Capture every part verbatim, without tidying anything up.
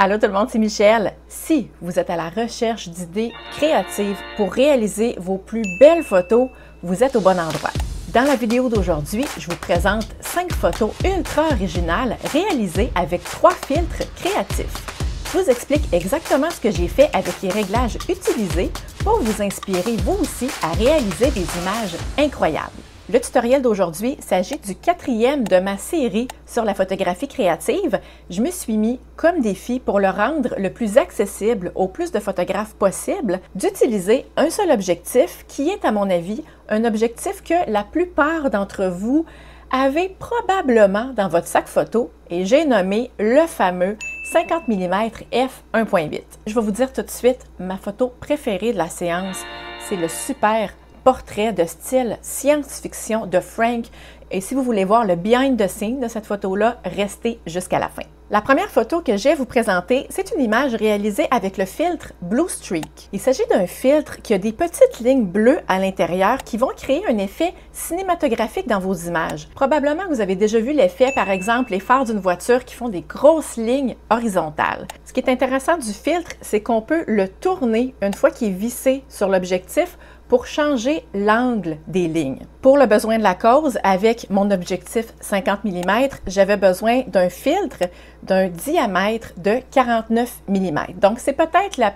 Allô tout le monde, c'est Michel. Si vous êtes à la recherche d'idées créatives pour réaliser vos plus belles photos, vous êtes au bon endroit. Dans la vidéo d'aujourd'hui, je vous présente cinq photos ultra originales réalisées avec trois filtres créatifs. Je vous explique exactement ce que j'ai fait avec les réglages utilisés pour vous inspirer vous aussi à réaliser des images incroyables. Le tutoriel d'aujourd'hui s'agit du quatrième de ma série sur la photographie créative. Je me suis mis comme défi pour le rendre le plus accessible au plus de photographes possible d'utiliser un seul objectif qui est à mon avis un objectif que la plupart d'entre vous avez probablement dans votre sac photo et j'ai nommé le fameux cinquante millimètres f un point huit. Je vais vous dire tout de suite, ma photo préférée de la séance, c'est le super portrait de style science-fiction de Frank. Et si vous voulez voir le behind the scenes de cette photo-là, restez jusqu'à la fin. La première photo que j'ai à vous présenter, c'est une image réalisée avec le filtre Blue Streak. Il s'agit d'un filtre qui a des petites lignes bleues à l'intérieur qui vont créer un effet cinématographique dans vos images. Probablement, vous avez déjà vu l'effet, par exemple, les phares d'une voiture qui font des grosses lignes horizontales. Ce qui est intéressant du filtre, c'est qu'on peut le tourner une fois qu'il est vissé sur l'objectif pour changer l'angle des lignes. Pour le besoin de la cause, avec mon objectif cinquante millimètres, j'avais besoin d'un filtre d'un diamètre de quarante-neuf millimètres. Donc, c'est peut-être la,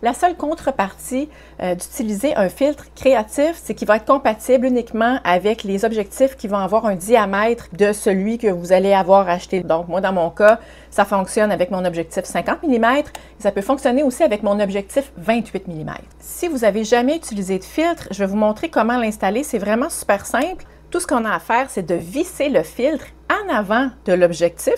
la seule contrepartie euh, d'utiliser un filtre créatif, c'est qu'il va être compatible uniquement avec les objectifs qui vont avoir un diamètre de celui que vous allez avoir acheté. Donc, moi, dans mon cas, ça fonctionne avec mon objectif cinquante millimètres. Ça peut fonctionner aussi avec mon objectif vingt-huit millimètres. Si vous n'avez jamais utilisé de filtre, je vais vous montrer comment l'installer. C'est vraiment super simple. Tout ce qu'on a à faire, c'est de visser le filtre en avant de l'objectif.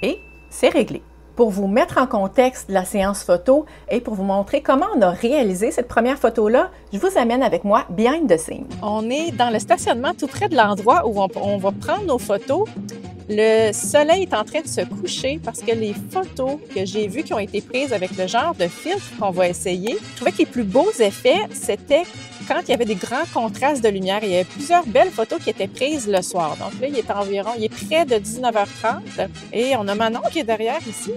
Et c'est réglé. Pour vous mettre en contexte la séance photo et pour vous montrer comment on a réalisé cette première photo-là, je vous amène avec moi behind the scenes. On est dans le stationnement tout près de l'endroit où on, on va prendre nos photos. Le soleil est en train de se coucher parce que les photos que j'ai vues qui ont été prises avec le genre de filtre qu'on va essayer, je trouvais que les plus beaux effets, c'était quand il y avait des grands contrastes de lumière. Il y avait plusieurs belles photos qui étaient prises le soir. Donc là, il est environ, il est près de dix-neuf heures trente. Et on a Manon qui est derrière ici.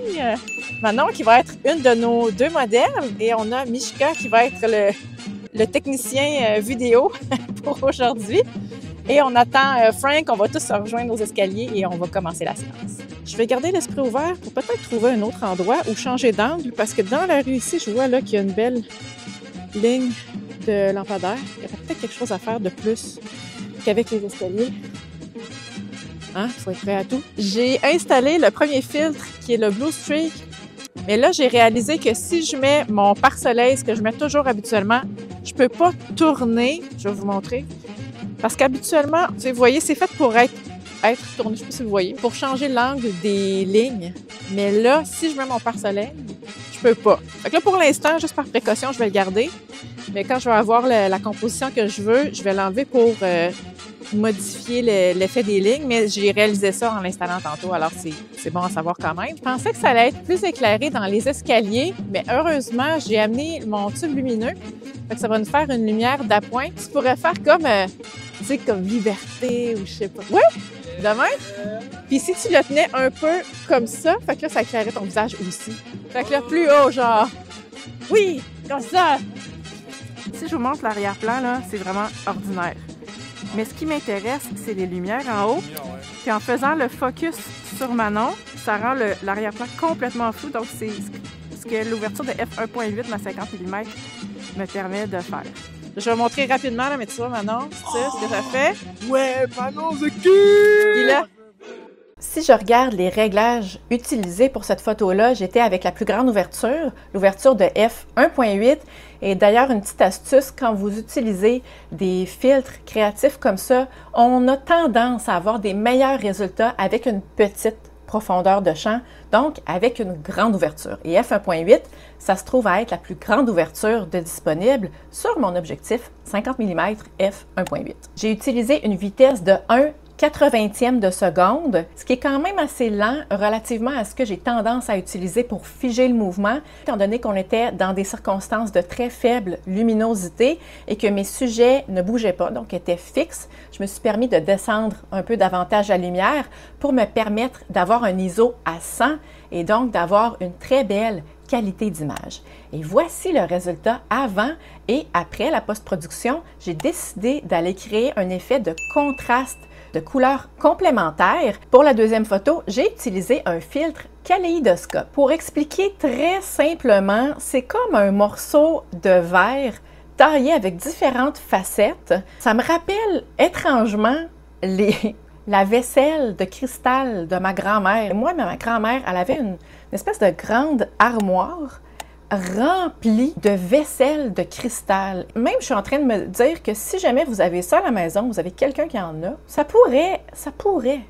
Manon qui va être une de nos deux modèles. Et on a Mishka qui va être le, le technicien vidéo pour aujourd'hui. Et on attend Frank. On va tous se rejoindre aux escaliers et on va commencer la séance. Je vais garder l'esprit ouvert pour peut-être trouver un autre endroit ou changer d'angle parce que dans la rue ici, je vois là qu'il y a une belle ligne de lampadaire. Il y aurait peut-être quelque chose à faire de plus qu'avec les escaliers. Hein? Il faut être prêt à tout. J'ai installé le premier filtre qui est le Blue Streak. Mais là, j'ai réalisé que si je mets mon pare-soleil, ce que je mets toujours habituellement, je ne peux pas tourner. Je vais vous montrer. Parce qu'habituellement, vous voyez, c'est fait pour être, être tourné, je ne sais pas si vous voyez, pour changer l'angle des lignes. Mais là, si je mets mon pare-soleil, je ne peux pas. Fait que là, pour l'instant, juste par précaution, je vais le garder. Mais quand je vais avoir la, la composition que je veux, je vais l'enlever pour euh, modifier l'effet le, des lignes. Mais j'ai réalisé ça en l'installant tantôt, alors c'est bon à savoir quand même. Je pensais que ça allait être plus éclairé dans les escaliers, mais heureusement, j'ai amené mon tube lumineux. Fait que ça va nous faire une lumière d'appoint. Tu pourrais faire comme, euh, tu sais, comme Liberté ou je sais pas. Oui, de même. Puis si tu le tenais un peu comme ça, fait que là, ça éclairait ton visage aussi. Fait que là, plus haut, genre, oui, comme ça. Si je vous montre l'arrière-plan, là, c'est vraiment ordinaire. Mais ce qui m'intéresse, c'est les lumières en haut. Puis en faisant le focus sur Manon, ça rend l'arrière-plan complètement flou. Donc, c'est ce que l'ouverture de f un point huit dans cinquante millimètres me permet de faire. Je vais montrer rapidement, là, mais tu vois, Manon, tu sais ce que ça fait? Ouais, Manon, the kid! Il a... Si je regarde les réglages utilisés pour cette photo-là, j'étais avec la plus grande ouverture, l'ouverture de f un point huit. Et d'ailleurs, une petite astuce, quand vous utilisez des filtres créatifs comme ça, on a tendance à avoir des meilleurs résultats avec une petite profondeur de champ, donc avec une grande ouverture. Et f un point huit, ça se trouve à être la plus grande ouverture de disponible sur mon objectif cinquante millimètres f un point huit. J'ai utilisé une vitesse de 1 quatre-vingtième de seconde, ce qui est quand même assez lent relativement à ce que j'ai tendance à utiliser pour figer le mouvement, étant donné qu'on était dans des circonstances de très faible luminosité et que mes sujets ne bougeaient pas, donc étaient fixes. Je me suis permis de descendre un peu davantage la lumière pour me permettre d'avoir un I S O à cent et donc d'avoir une très belle qualité d'image. Et voici le résultat avant et après la post-production. J'ai décidé d'aller créer un effet de contraste de couleurs complémentaires. Pour la deuxième photo, j'ai utilisé un filtre Kaléidoscope. Pour expliquer très simplement, c'est comme un morceau de verre taillé avec différentes facettes. Ça me rappelle étrangement les... la vaisselle de cristal de ma grand-mère. Moi, ma grand-mère, elle avait une, une espèce de grande armoire remplie de vaisselle de cristal. Même, je suis en train de me dire que si jamais vous avez ça à la maison, vous avez quelqu'un qui en a, ça pourrait, ça pourrait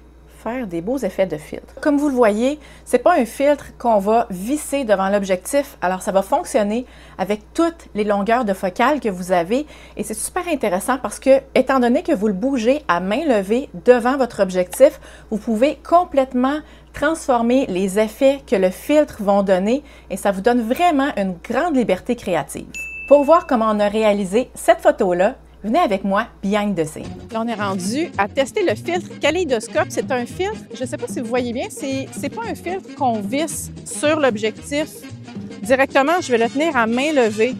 faire des beaux effets de filtre. Comme vous le voyez, c'est pas un filtre qu'on va visser devant l'objectif, alors ça va fonctionner avec toutes les longueurs de focale que vous avez et c'est super intéressant parce que, étant donné que vous le bougez à main levée devant votre objectif, vous pouvez complètement transformer les effets que le filtre vont donner et ça vous donne vraiment une grande liberté créative. Pour voir comment on a réalisé cette photo-là, venez avec moi, behind the scene. Là, on est rendu à tester le filtre Kaléidoscope. C'est un filtre, je ne sais pas si vous voyez bien, c'est c'est pas un filtre qu'on visse sur l'objectif directement. Je vais le tenir à main levée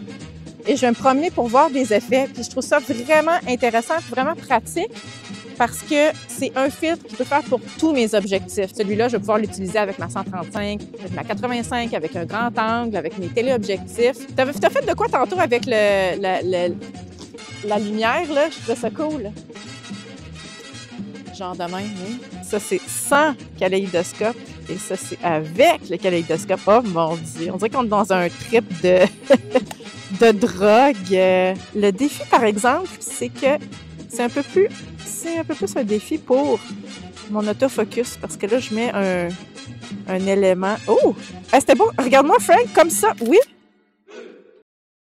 et je vais me promener pour voir des effets. Puis je trouve ça vraiment intéressant, vraiment pratique parce que c'est un filtre que je peux faire pour tous mes objectifs. Celui-là, je vais pouvoir l'utiliser avec ma cent trente-cinq, avec ma quatre-vingt-cinq, avec un grand angle, avec mes téléobjectifs. Tu as fait de quoi tantôt avec le... le, le La lumière, là, je trouvais ça cool. Genre de même, oui. Ça, c'est sans Kaléidoscope. Et ça, c'est avec le Kaléidoscope. Oh mon Dieu! On dirait qu'on est dans un trip de, de drogue. Le défi, par exemple, c'est que c'est un peu plus... c'est un peu plus un défi pour mon autofocus. Parce que là, je mets un, un élément... Oh! Ah, c'était beau! Regarde-moi, Frank, comme ça! Oui!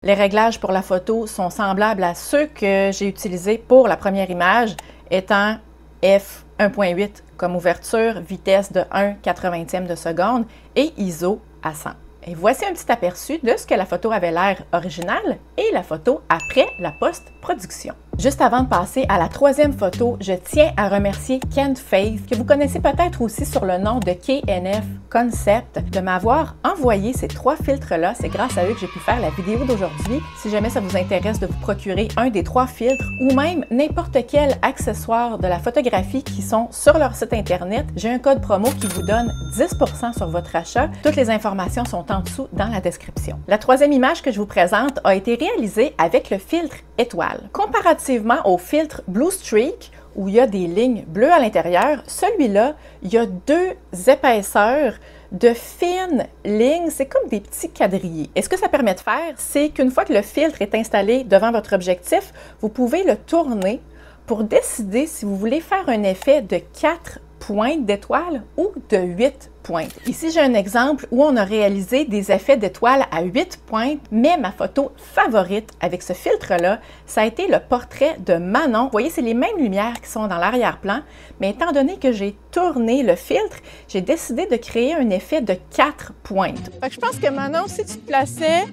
Les réglages pour la photo sont semblables à ceux que j'ai utilisés pour la première image, étant f un point huit comme ouverture, vitesse de un quatre-vingtième de seconde et I S O à cent. Et voici un petit aperçu de ce que la photo avait l'air originale et la photo après la post-production. Juste avant de passer à la troisième photo, je tiens à remercier Kent Faith, que vous connaissez peut-être aussi sur le nom de K N F Concept, de m'avoir envoyé ces trois filtres-là. C'est grâce à eux que j'ai pu faire la vidéo d'aujourd'hui. Si jamais ça vous intéresse de vous procurer un des trois filtres ou même n'importe quel accessoire de la photographie qui sont sur leur site internet, j'ai un code promo qui vous donne dix pour cent sur votre achat. Toutes les informations sont en dessous dans la description. La troisième image que je vous présente a été réalisée avec le filtre Étoile. Comparativement au filtre Blue Streak, où il y a des lignes bleues à l'intérieur, celui-là, il y a deux épaisseurs de fines lignes, c'est comme des petits quadrillés. Et ce que ça permet de faire, c'est qu'une fois que le filtre est installé devant votre objectif, vous pouvez le tourner pour décider si vous voulez faire un effet de quatre pointes d'étoiles ou de huit pointes. Ici, j'ai un exemple où on a réalisé des effets d'étoiles à huit pointes, mais ma photo favorite avec ce filtre-là, ça a été le portrait de Manon. Vous voyez, c'est les mêmes lumières qui sont dans l'arrière-plan, mais étant donné que j'ai tourné le filtre, j'ai décidé de créer un effet de quatre pointes. Fait que je pense que Manon, si tu te plaçais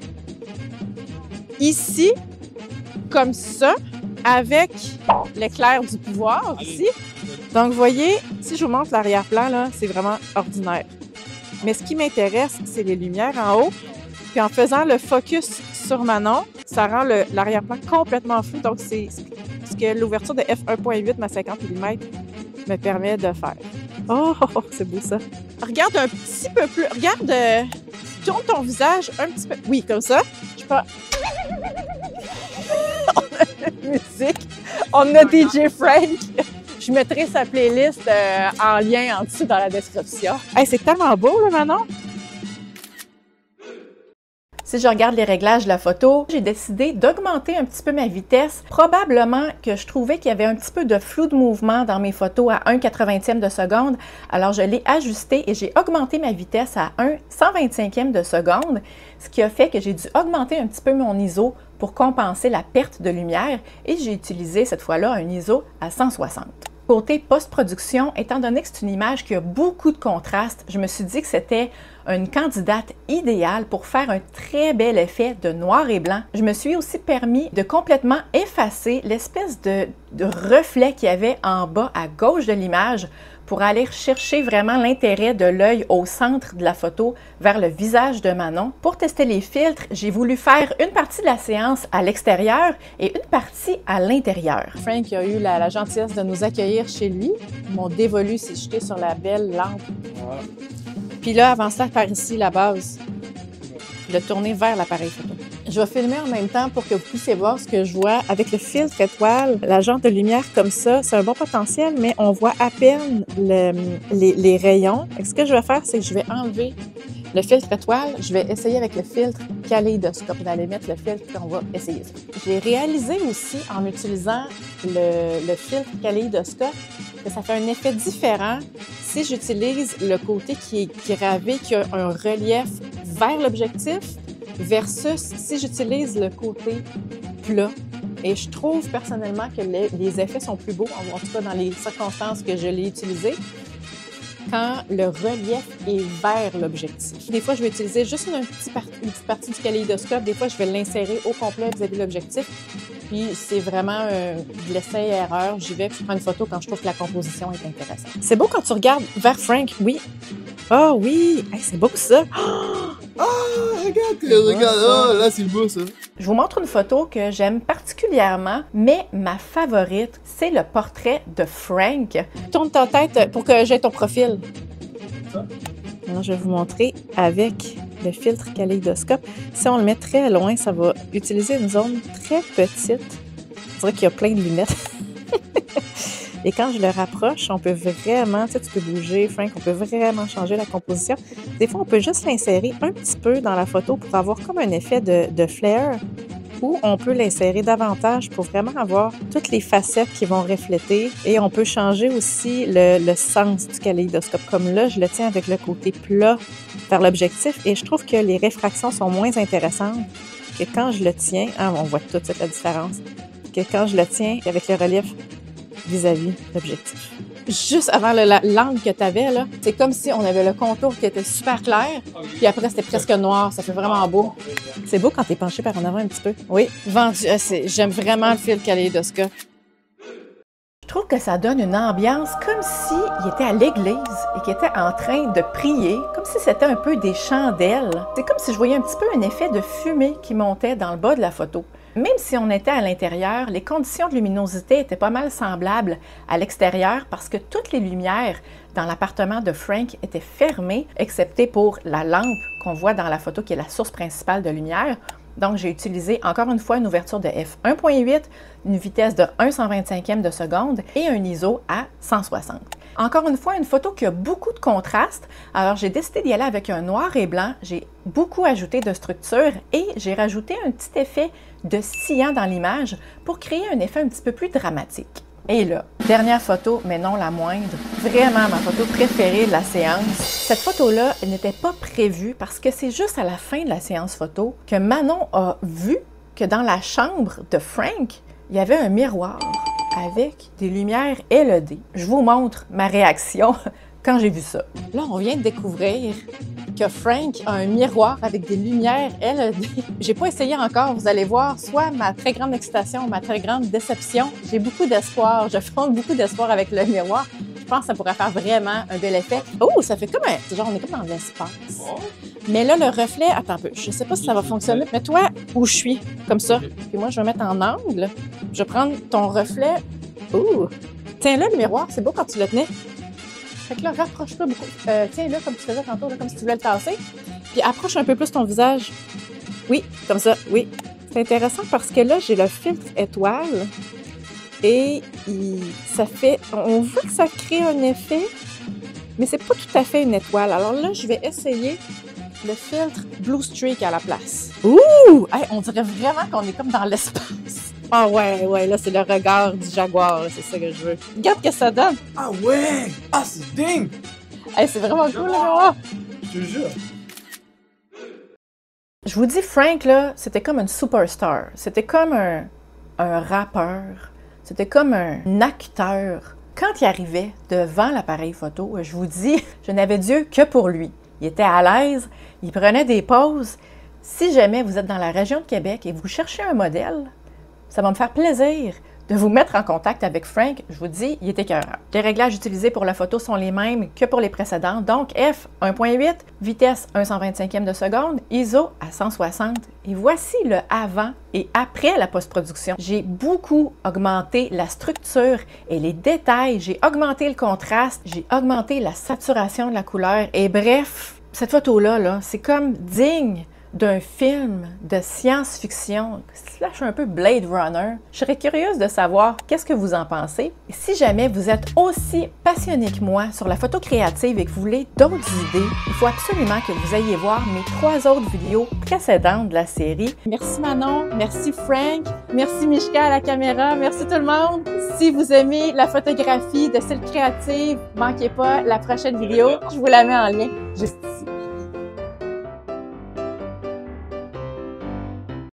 ici, comme ça, avec l'éclair du pouvoir ici. Donc, vous voyez, si je vous montre l'arrière-plan, là, c'est vraiment ordinaire. Mais ce qui m'intéresse, c'est les lumières en haut. Puis en faisant le focus sur Manon, ça rend l'arrière-plan complètement fou. Donc, c'est ce que l'ouverture de f un point huit ma cinquante millimètres me permet de faire. Oh, c'est beau ça! Regarde un petit peu plus. Regarde, euh, tourne ton visage un petit peu. Oui, comme ça. Je peux... musique. On a D J Frank. Je mettrai sa playlist euh, en lien en dessous dans la description. Hey, c'est tellement beau, là, Manon! Si je regarde les réglages de la photo, j'ai décidé d'augmenter un petit peu ma vitesse. Probablement que je trouvais qu'il y avait un petit peu de flou de mouvement dans mes photos à un quatre-vingtième de seconde. Alors, je l'ai ajusté et j'ai augmenté ma vitesse à un cent vingt-cinquième de seconde, ce qui a fait que j'ai dû augmenter un petit peu mon I S O pour compenser la perte de lumière et j'ai utilisé cette fois-là un I S O à cent soixante. Côté post-production, étant donné que c'est une image qui a beaucoup de contraste, je me suis dit que c'était une candidate idéale pour faire un très bel effet de noir et blanc. Je me suis aussi permis de complètement effacer l'espèce de, de reflet qu'il y avait en bas à gauche de l'image pour aller chercher vraiment l'intérêt de l'œil au centre de la photo vers le visage de Manon. Pour tester les filtres, j'ai voulu faire une partie de la séance à l'extérieur et une partie à l'intérieur. Frank a eu la, la gentillesse de nous accueillir chez lui. Mon dévolu s'est jeté sur la belle lampe. Voilà. Puis là, avant ça, par ici, la base, de tourner vers l'appareil photo. Je vais filmer en même temps pour que vous puissiez voir ce que je vois. Avec le filtre étoile, la genre de lumière comme ça, c'est un bon potentiel, mais on voit à peine le, les, les rayons. Donc, ce que je vais faire, c'est que je vais enlever le filtre étoile. Je vais essayer avec le filtre Kaléidoscope. On va aller mettre le filtre et on va essayer ça. J'ai réalisé aussi, en utilisant le, le filtre Kaléidoscope, que ça fait un effet différent si j'utilise le côté qui est gravé, qui a un relief vers l'objectif, versus si j'utilise le côté plat. Et je trouve personnellement que les, les effets sont plus beaux, en tout cas dans les circonstances que je l'ai utilisé, quand le relief est vers l'objectif. Des fois, je vais utiliser juste une, un petit par, une petite partie du kaléidoscope. Des fois, je vais l'insérer au complet vis-à-vis de l'objectif. Puis, c'est vraiment euh, de l'essai et erreur. J'y vais, puis je prends une photo quand je trouve que la composition est intéressante. C'est beau quand tu regardes vers Frank, oui. Ah oh, oui! Hey, c'est beau ça! Oh! Ah, oh, regarde, regarde, oh, là c'est beau ça! Je vous montre une photo que j'aime particulièrement, mais ma favorite, c'est le portrait de Frank. Tourne ta tête pour que j'aie ton profil. Ça? Maintenant, je vais vous montrer avec le filtre kaléidoscope. Si on le met très loin, ça va utiliser une zone très petite. On dirait qu'il y a plein de lunettes. Et quand je le rapproche, on peut vraiment, tu sais, tu peux bouger, Frank, on peut vraiment changer la composition. Des fois, on peut juste l'insérer un petit peu dans la photo pour avoir comme un effet de, de flair, ou on peut l'insérer davantage pour vraiment avoir toutes les facettes qui vont refléter. Et on peut changer aussi le, le sens du kaléidoscope. Comme là, je le tiens avec le côté plat vers l'objectif et je trouve que les réfractions sont moins intéressantes que quand je le tiens. Ah, on voit toute la différence. Que quand je le tiens avec le relief vis-à-vis l'objectif. Juste avant l'angle que tu avais, là, c'est comme si on avait le contour qui était super clair, puis après, c'était presque noir. Ça fait vraiment beau. C'est beau quand tu es penché par en avant un petit peu. Oui, vendu. J'aime vraiment le fil kaléidoscope. Je trouve que ça donne une ambiance comme s'il était à l'église et qu'il était en train de prier, comme si c'était un peu des chandelles. C'est comme si je voyais un petit peu un effet de fumée qui montait dans le bas de la photo. Même si on était à l'intérieur, les conditions de luminosité étaient pas mal semblables à l'extérieur parce que toutes les lumières dans l'appartement de Frank étaient fermées, excepté pour la lampe qu'on voit dans la photo qui est la source principale de lumière. Donc, j'ai utilisé encore une fois une ouverture de f un point huit, une vitesse de un cent vingt-cinquième de seconde et un I S O à cent soixante. Encore une fois, une photo qui a beaucoup de contraste. Alors, j'ai décidé d'y aller avec un noir et blanc. J'ai beaucoup ajouté de structure et j'ai rajouté un petit effet de sciant dans l'image pour créer un effet un petit peu plus dramatique. Et là, dernière photo, mais non la moindre, vraiment ma photo préférée de la séance. Cette photo-là n'était pas prévue parce que c'est juste à la fin de la séance photo que Manon a vu que dans la chambre de Frank, il y avait un miroir avec des lumières L E D. Je vous montre ma réaction quand j'ai vu ça. Là, on vient de découvrir que Frank a un miroir avec des lumières L E D. J'ai pas essayé encore, vous allez voir, soit ma très grande excitation, ma très grande déception. J'ai beaucoup d'espoir, je fonde beaucoup d'espoir avec le miroir. Je pense que ça pourrait faire vraiment un bel effet. Oh, ça fait comme un... genre, on est comme dans l'espace. Mais là, le reflet... Attends un peu, je sais pas si ça va fonctionner. Mets-toi où je suis, comme ça. Puis moi, je vais mettre en angle. Je vais prendre ton reflet. Oh! Tiens-là, le miroir, c'est beau quand tu le tenais. Fait que là, rapproche-toi beaucoup. Euh, Tiens-le comme tu faisais tantôt, là, comme si tu voulais le tasser. Puis approche un peu plus ton visage. Oui, comme ça, oui. C'est intéressant parce que là, j'ai le filtre étoile et il, ça fait... On voit que ça crée un effet, mais c'est pas tout à fait une étoile. Alors là, je vais essayer le filtre Blue Streak à la place. Ouh! Hey, on dirait vraiment qu'on est comme dans l'espace. Ah ouais, ouais, là, c'est le regard du jaguar, c'est ça que je veux. Regarde ce que ça donne! Ah ouais! Ah, c'est dingue! Hey, c'est vraiment cool, là! Je te jure! Je vous dis, Frank, là, c'était comme une superstar. C'était comme un, un rappeur. C'était comme un acteur. Quand il arrivait devant l'appareil photo, je vous dis, je n'avais d'yeux que pour lui. Il était à l'aise, il prenait des pauses. Si jamais vous êtes dans la région de Québec et vous cherchez un modèle, ça va me faire plaisir de vous mettre en contact avec Frank. Je vous dis, il est écœurant. Les réglages utilisés pour la photo sont les mêmes que pour les précédents, donc f un point huit, vitesse un cent vingt-cinquième de seconde, I S O à cent soixante. Et voici le avant et après la post-production. J'ai beaucoup augmenté la structure et les détails, j'ai augmenté le contraste, j'ai augmenté la saturation de la couleur. Et bref, cette photo-là, là, c'est comme digne d'un film de science-fiction, slash un peu Blade Runner. Je serais curieuse de savoir qu'est-ce que vous en pensez. Si jamais vous êtes aussi passionné que moi sur la photo créative et que vous voulez d'autres idées, il faut absolument que vous ayez voir mes trois autres vidéos précédentes de la série. Merci Manon, merci Frank, merci Mishka à la caméra, merci tout le monde. Si vous aimez la photographie de style créatif, manquez pas la prochaine vidéo, je vous la mets en lien juste ici.